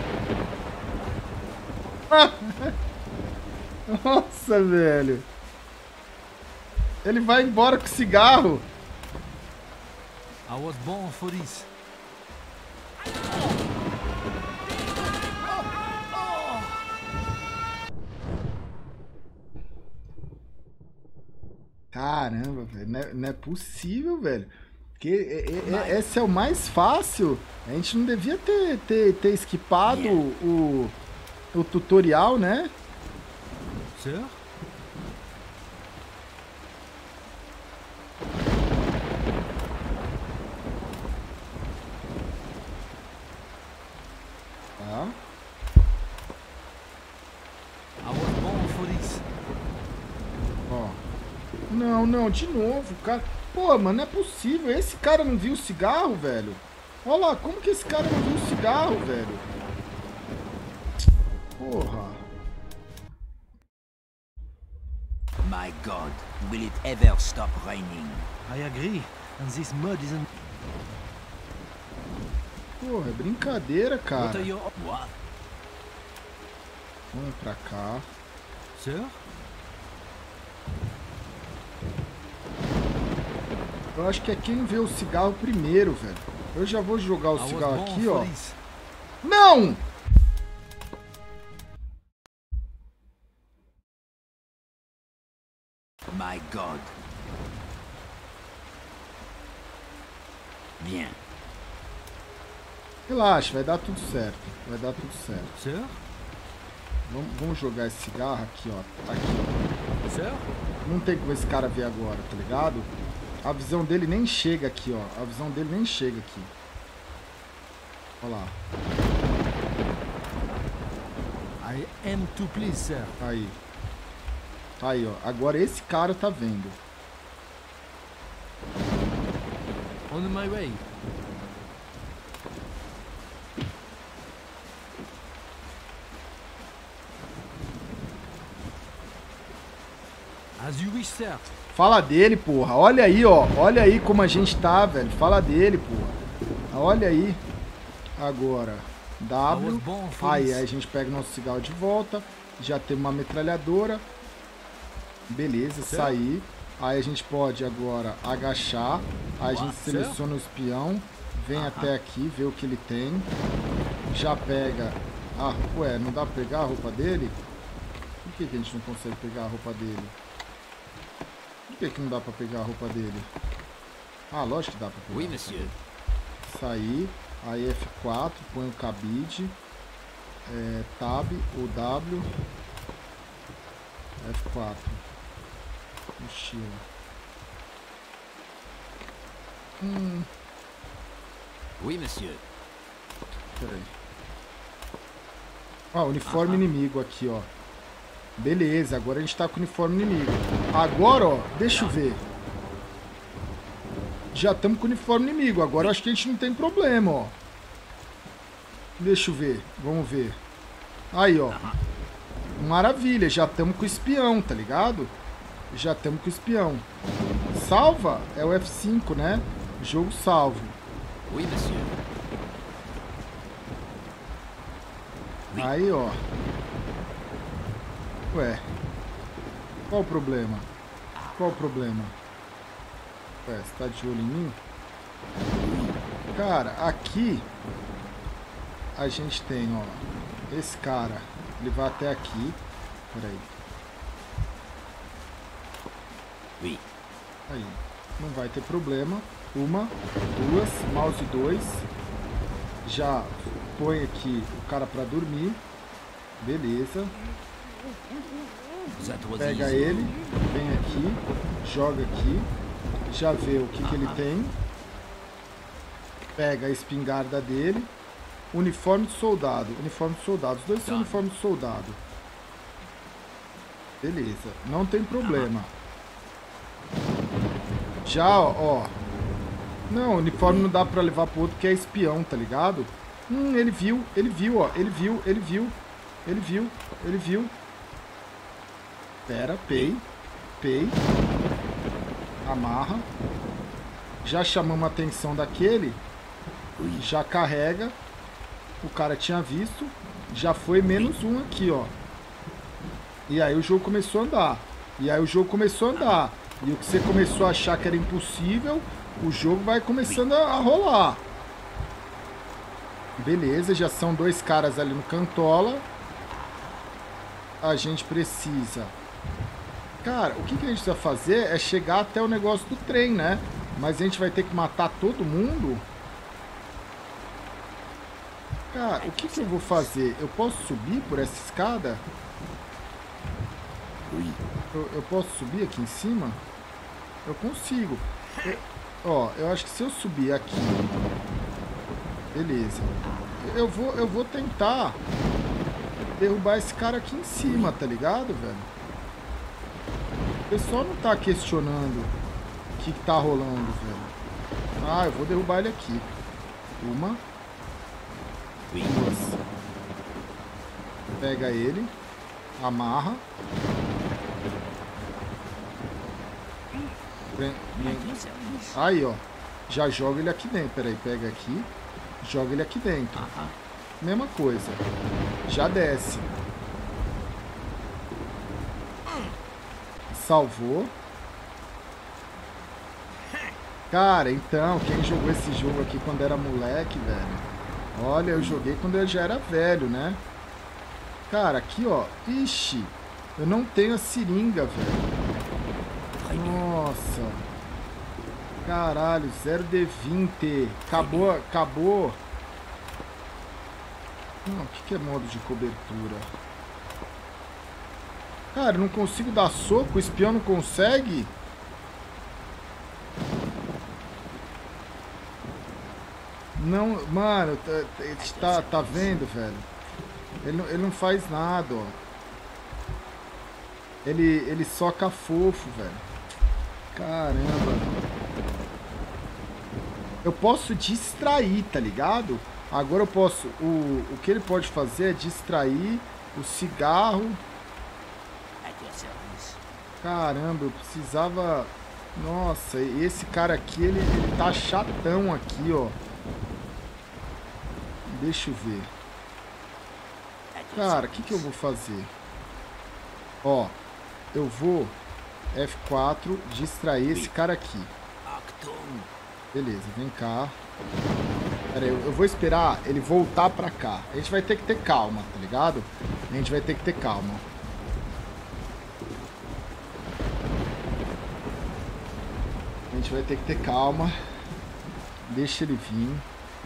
Nossa, velho. Ele vai embora com o cigarro. I was born for this. Caramba, velho, não é possível, velho. Porque esse é o mais fácil. A gente não devia ter esquipado o tutorial, né? Sir? Não, de novo, cara. Pô, mano, não é possível. Esse cara não viu o cigarro, velho. Olha lá, como que esse cara não viu o cigarro, velho? Porra. My God, will it ever stop raining? I agree, and this mud isn't... Porra, é brincadeira, cara. Vamos pra cá. Sir? Eu acho que é quem vê o cigarro primeiro, velho. Eu já vou jogar o cigarro aqui, ó. Não! My God. Bien. Relaxa, vai dar tudo certo. Vai dar tudo certo. Sir? Vamos jogar esse cigarro aqui, ó. Aqui. Sir? Não tem como esse cara ver agora, tá ligado? A visão dele nem chega aqui, ó. A visão dele nem chega aqui. Olha lá. I am to please, sir. Aí. Aí, ó. Agora esse cara tá vendo. On my way. As you wish, sir. Fala dele, porra. Olha aí, ó. Olha aí como a gente tá, velho. Fala dele, porra. Olha aí. Agora, W. Aí a gente pega nosso cigarro de volta. Já tem uma metralhadora. Beleza, sair. Aí a gente pode agora agachar. Aí a gente seleciona o espião. Vem até aqui, vê o que ele tem. Já pega... Ah, ué, não dá pra pegar a roupa dele? Por que que a gente não consegue pegar a roupa dele? Por que que não dá pra pegar a roupa dele? Ah, lógico que dá pra pegar. Sair. Aí F4, põe o cabide. É, Tab ou W. F4. Mochila. Oui, monsieur. Peraí. Ó, uniforme inimigo aqui, ó. Beleza, agora a gente tá com o uniforme inimigo. Agora, ó, deixa eu ver. Já estamos com o uniforme inimigo. Agora eu acho que a gente não tem problema, ó. Deixa eu ver, vamos ver. Aí, ó. Maravilha, já estamos com o espião, tá ligado? Já estamos com o espião. Salva é o F5, né? Jogo salvo. Aí, ó. Ué. Qual o problema? Qual o problema? Ué, você tá de olho em mim? Cara, aqui a gente tem, ó. Esse cara, ele vai até aqui. Peraí. Aí. Não vai ter problema. Uma, duas, mouse 2. Já põe aqui o cara pra dormir. Beleza. Pega ele. Vem aqui. Joga aqui. Já vê o que, que ele tem. Pega a espingarda dele. Uniforme de soldado. Uniforme de soldado. Os dois são uniforme de soldado. Beleza. Não tem problema. Já, ó. Não, uniforme não dá pra levar pro outro que é espião, tá ligado? Ele viu, ó. Ele viu. Pera, pei. Amarra. Já chamamos a atenção daquele. Já carrega. O cara tinha visto. Já foi menos um aqui, ó. E aí o jogo começou a andar. E o que você começou a achar que era impossível... O jogo vai começando a rolar. Beleza, já são dois caras ali no Cantola. A gente precisa... Cara, o que a gente precisa fazer é chegar até o negócio do trem, né? Mas a gente vai ter que matar todo mundo? Cara, o que eu vou fazer? Eu posso subir por essa escada? Eu posso subir aqui em cima? Eu consigo. Ó, eu acho que se eu subir aqui... Beleza. Eu vou tentar derrubar esse cara aqui em cima, tá ligado, velho? O pessoal não tá questionando o que tá rolando, velho. Ah, eu vou derrubar ele aqui. Uma. Duas. Pega ele. Amarra. Vem. Aí, ó. Já joga ele aqui dentro. Peraí, pega aqui. Joga ele aqui dentro. Mesma coisa. Já desce. Salvou. Cara, então, quem jogou esse jogo aqui quando era moleque, velho? Olha, eu joguei quando eu já era velho, né? Cara, aqui, ó. Ixi, eu não tenho a seringa, velho. Nossa, caralho, 0D20, acabou. Não, o que é modo de cobertura? Cara, eu não consigo dar soco, o espião não consegue? Não, mano, tá vendo, velho? Ele não faz nada, ó. Ele soca fofo, velho. Caramba. Eu posso distrair, tá ligado? Agora eu posso... O que ele pode fazer é distrair o cigarro. Caramba, eu precisava... Nossa, esse cara aqui, ele tá chatão aqui, ó. Deixa eu ver. Cara, o que eu vou fazer? Ó, eu vou... F4, distrair esse cara aqui. Beleza, vem cá. Pera aí, eu vou esperar ele voltar pra cá. A gente vai ter que ter calma, tá ligado? A gente vai ter que ter calma. Deixa ele vir.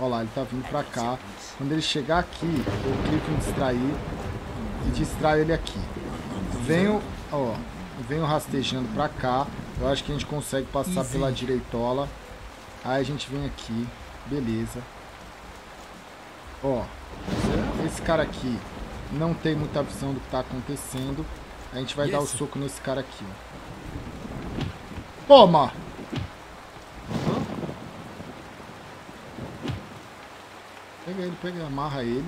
Olha lá, ele tá vindo pra cá. Quando ele chegar aqui, eu clico em distrair e distraio ele aqui. Venho, ó. Venho rastejando pra cá. Eu acho que a gente consegue passar pela direitola. Aí a gente vem aqui. Beleza. Ó. Esse cara aqui não tem muita visão do que tá acontecendo. A gente vai dar o soco nesse cara aqui. Ó. Toma! Pega ele, amarra ele.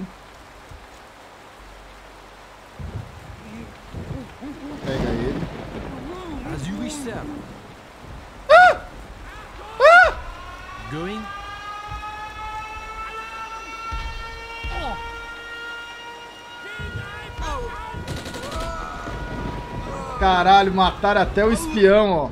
Caralho, mataram até o espião, ó.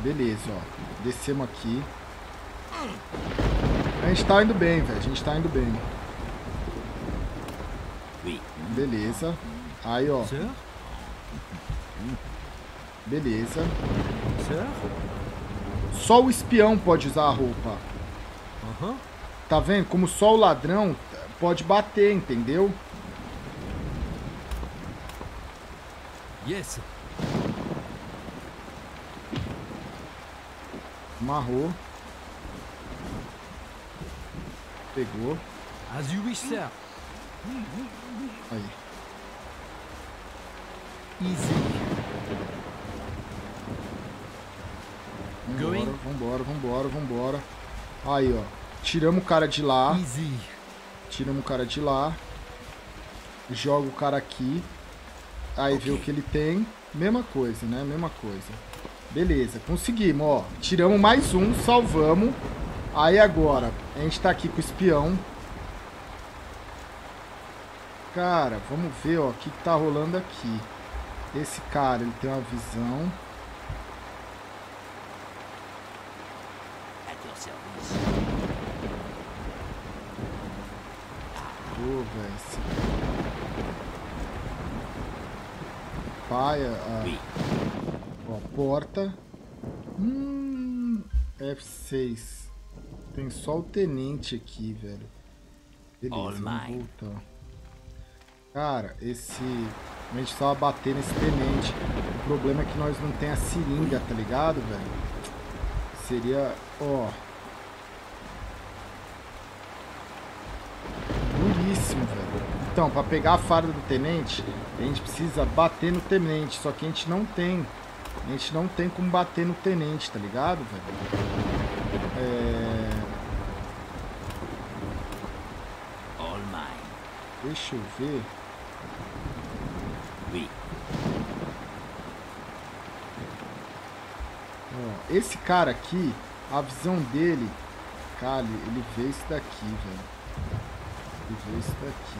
Beleza, ó. Descemos aqui. A gente tá indo bem, velho. A gente tá indo bem. Beleza. Aí, ó. Beleza. Só o espião pode usar a roupa. Tá vendo? Como só o ladrão pode bater, entendeu? Yes. Amarrou. Pegou. As you wish, sir. Aí. Easy. Vambora, vambora, vambora, vambora. Aí, ó. Tiramos o cara de lá. Easy. Tiramos o cara de lá. Joga o cara aqui. Aí okay. Vê o que ele tem. Mesma coisa, né? Mesma coisa. Beleza, conseguimos, ó. Tiramos mais um, salvamos. Aí agora, a gente tá aqui com o espião. Cara, vamos ver, ó, o que tá rolando aqui. Esse cara, ele tem uma visão. Pô, velho, esse... Paia, ó, porta. F6. Tem só o tenente aqui, velho. Beleza, vamos voltar. Cara, esse... A gente tava batendo nesse tenente. O problema é que nós não tem a seringa, tá ligado, velho? Seria... Ó... Duríssimo, velho. Então, pra pegar a farda do tenente, a gente precisa bater no tenente. Só que a gente não tem... A gente não tem como bater no tenente, tá ligado, velho? Deixa eu ver. Ó, esse cara aqui, a visão dele... Cara, ele vê isso daqui, velho. Ele vê isso daqui.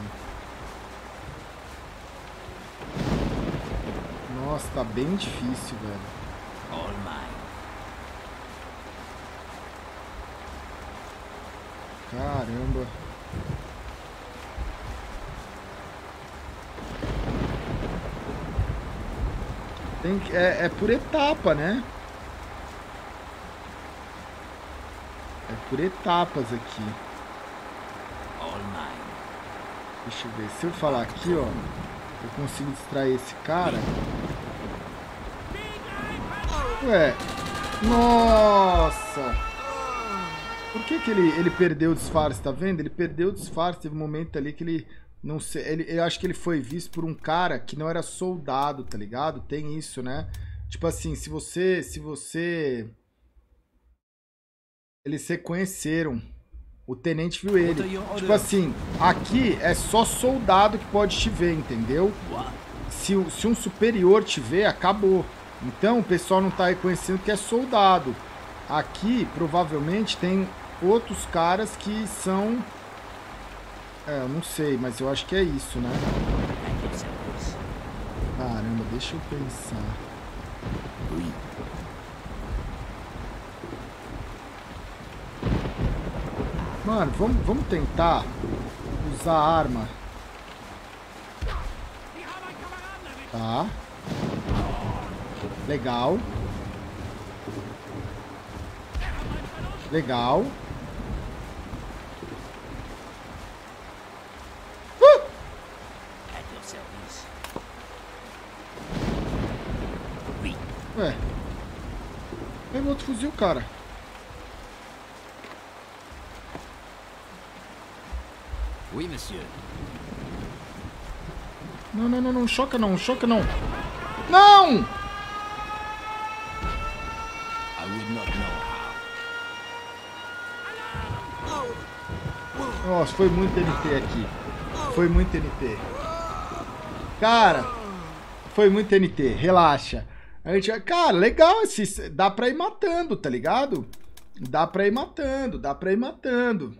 Nossa, tá bem difícil, velho. Caramba. Tem que, é por etapa, né? É por etapas aqui. Deixa eu ver. Se eu falar aqui, ó, eu consigo distrair esse cara. Ué. Nossa! Por que que ele perdeu o disfarce, tá vendo? Ele perdeu o disfarce, teve um momento ali que ele... Não sei, eu acho que ele foi visto por um cara que não era soldado, tá ligado? Tem isso, né? Tipo assim, se você... Eles se conheceram. O tenente viu ele. Tipo assim, aqui é só soldado que pode te ver, entendeu? Se um superior te ver, acabou. Então o pessoal não tá reconhecendo que é soldado. Aqui, provavelmente, tem outros caras que são... É, eu não sei, mas eu acho que é isso, né? Caramba, deixa eu pensar. Mano, vamos tentar usar a arma. Tá. Legal. Legal. Ué, pegou outro fuzil, cara. Oui, monsieur. Não, não, não, não, choca não, choca não. Não! Nossa, foi muito TNT aqui. Foi muito TNT. Cara, foi muito TNT, relaxa. A gente, cara, legal, esse, dá pra ir matando, tá ligado? Dá pra ir matando, dá pra ir matando.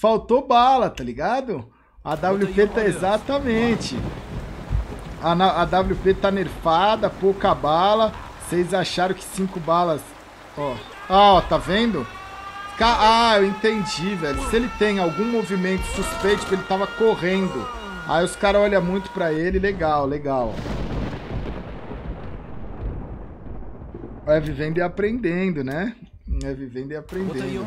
Faltou bala, tá ligado? A WP tá exatamente. A WP tá nerfada, pouca bala. Vocês acharam que 5 balas... Ó, ó, tá vendo? Ah, eu entendi, velho. Se ele tem algum movimento suspeito, tipo, ele tava correndo. Aí os caras olham muito pra ele. Legal, legal. É vivendo e aprendendo, né? É vivendo e aprendendo.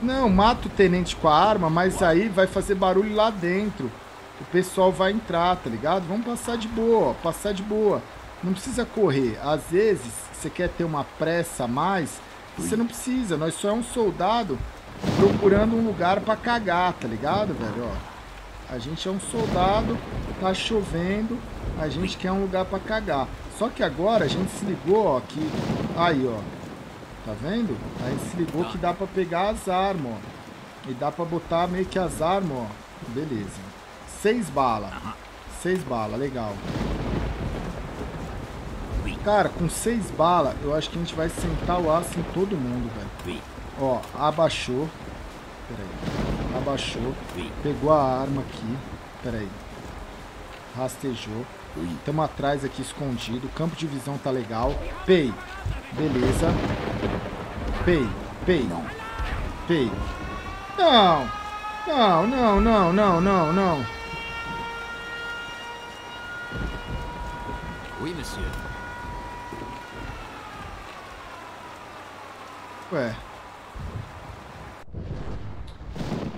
Não, mata o tenente com a arma, mas aí vai fazer barulho lá dentro. O pessoal vai entrar, tá ligado? Vamos passar de boa, ó, passar de boa. Não precisa correr. Às vezes, você quer ter uma pressa a mais, você não precisa. Nós só é um soldado procurando um lugar pra cagar, tá ligado, velho? Ó, a gente é um soldado, tá chovendo, a gente quer um lugar pra cagar. Só que agora a gente se ligou, ó, que... Aí, ó. Tá vendo? Aí se ligou que dá pra pegar as armas, ó. E dá pra botar meio que as armas, ó. Beleza. 6 balas. 6 balas, legal. Cara, com 6 balas, eu acho que a gente vai sentar o aço em todo mundo, velho. Ó, abaixou. Pera aí. Abaixou. Pegou a arma aqui. Pera aí. Rastejou. Estamos atrás aqui, escondido. O campo de visão tá legal. Pei. Beleza. Pei. Pei. Pei. Não. Não, não, não, não, não, não. Oui, monsieur. Ué.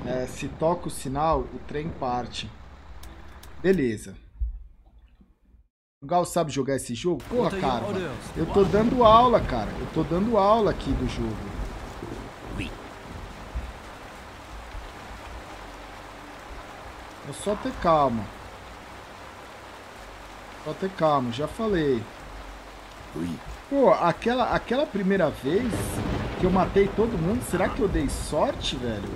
É, se toca o sinal, o trem parte. Beleza. O Gal sabe jogar esse jogo? Porra, cara, eu tô dando aula, cara. Eu tô dando aula aqui do jogo. É só ter calma. Só ter calma, já falei. Pô, aquela primeira vez que eu matei todo mundo, será que eu dei sorte, velho?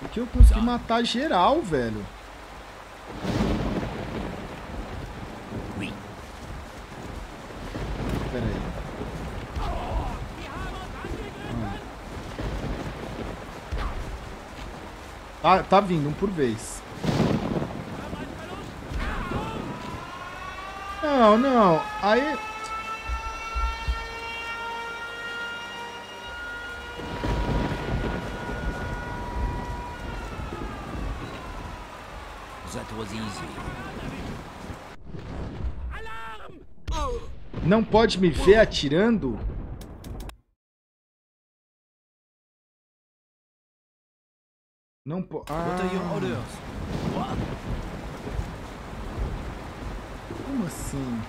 Porque eu consegui matar geral, velho. Pera aí. Tá vindo um por vez. Não, não. Aí... Não pode me ver atirando? Não pode. Ah. Como assim?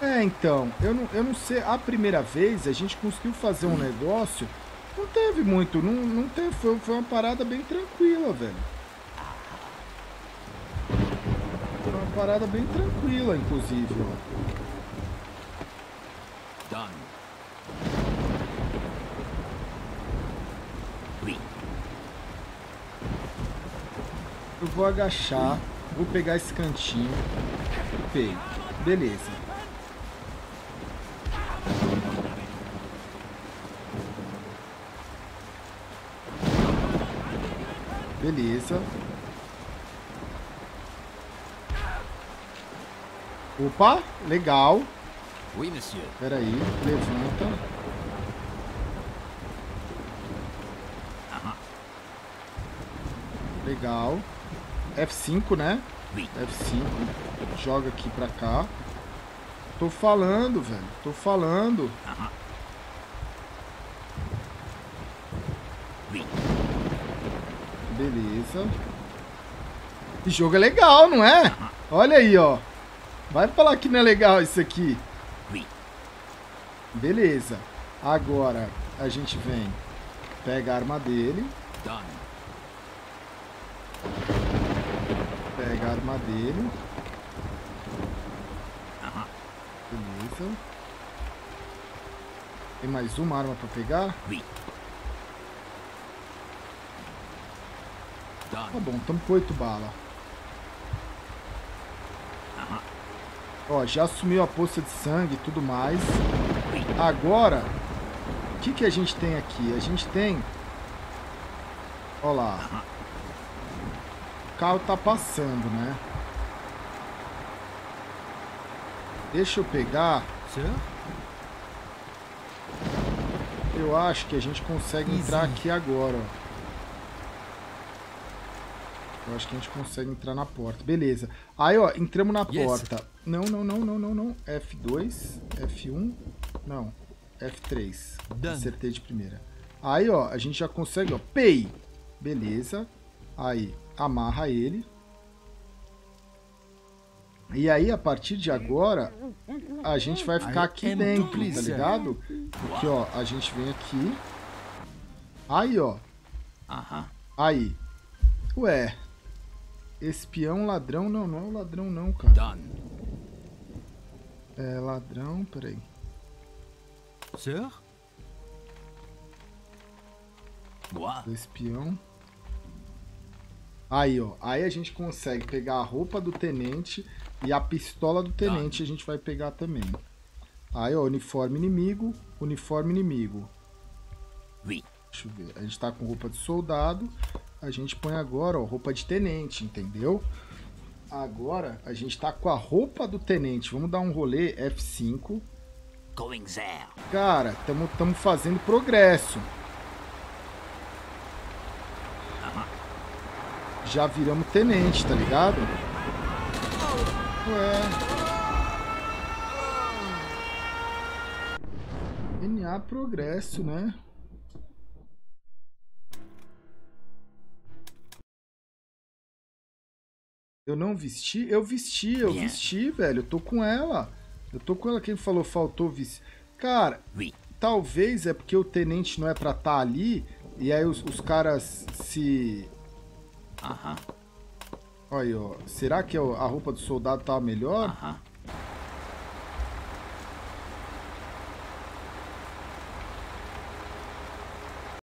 É, então, eu não sei. A primeira vez a gente conseguiu fazer um negócio. Não teve muito. Não teve. Foi uma parada bem tranquila, velho. Parada bem tranquila, inclusive, ó. Done. Eu vou agachar, vou pegar esse cantinho. Peguei. Beleza. Beleza. Opa, legal. Espera aí, levanta. Legal. F5, né? F5. Joga aqui pra cá. Tô falando, velho. Tô falando. Beleza. Esse jogo é legal, não é? Olha aí, ó. Vai falar que não é legal isso aqui. Beleza. Agora a gente vem. Pega a arma dele. Pega a arma dele. Beleza. Tem mais uma arma pra pegar? Tá bom, estamos com 8 balas. Ó, já assumiu a poça de sangue e tudo mais. Agora, o que, que a gente tem aqui? A gente tem... Ó lá. O carro tá passando, né? Deixa eu pegar. Eu acho que a gente consegue entrar aqui agora, ó. Eu acho que a gente consegue entrar na porta. Beleza. Aí, ó, entramos na porta. Não, não, não, não, não, não. F2, F1. Não. F3. Acertei de primeira. Aí, ó, a gente já consegue, ó. Pei! Beleza. Aí, amarra ele. E aí, a partir de agora, a gente vai ficar aqui dentro, tá ligado? Porque, ó, a gente vem aqui. Aí, ó. Aí. Ué. Espião, ladrão, não, não é o ladrão não, cara. É ladrão, peraí. Do espião. Aí, ó. Aí a gente consegue pegar a roupa do tenente e a pistola do tenente a gente vai pegar também. Aí, ó, uniforme inimigo, uniforme inimigo. Deixa eu ver. A gente tá com roupa de soldado. A gente põe agora, ó, roupa de tenente, entendeu? Agora a gente tá com a roupa do tenente. Vamos dar um rolê F5. Cara, estamos fazendo progresso. Já viramos tenente, tá ligado? Ué. NA progresso, né? Eu não vesti? Eu vesti, velho. Eu tô com ela. Quem falou faltou vestir? Cara, talvez é porque o tenente não é pra estar ali. E aí os caras se... Olha aí, ó. Será que a roupa do soldado tá melhor?